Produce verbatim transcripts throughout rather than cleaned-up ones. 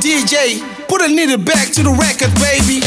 D J, put a needle back to the record, baby.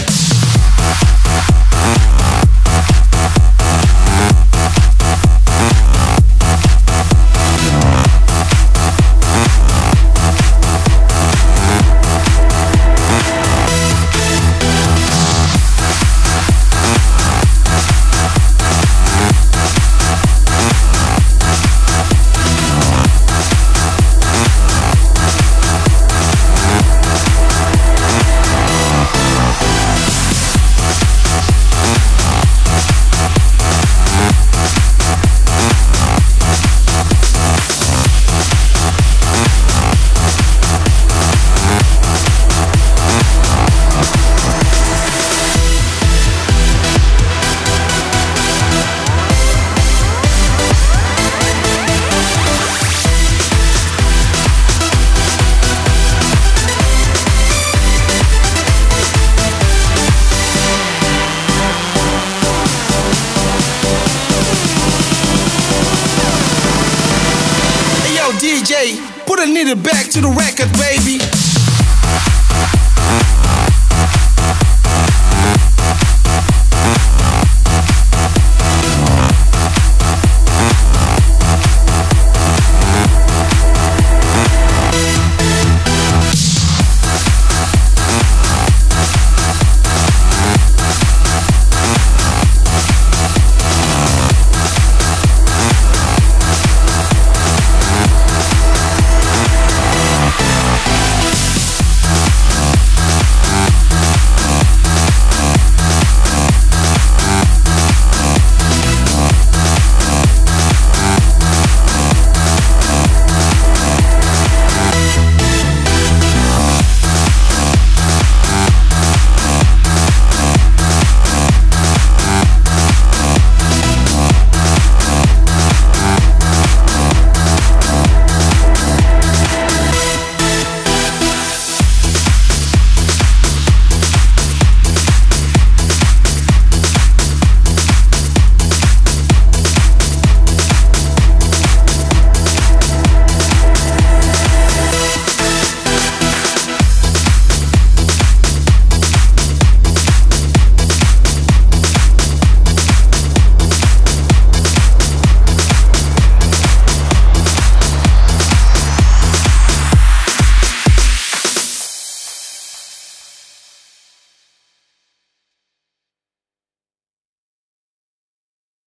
D J, put a needle back to the record, baby.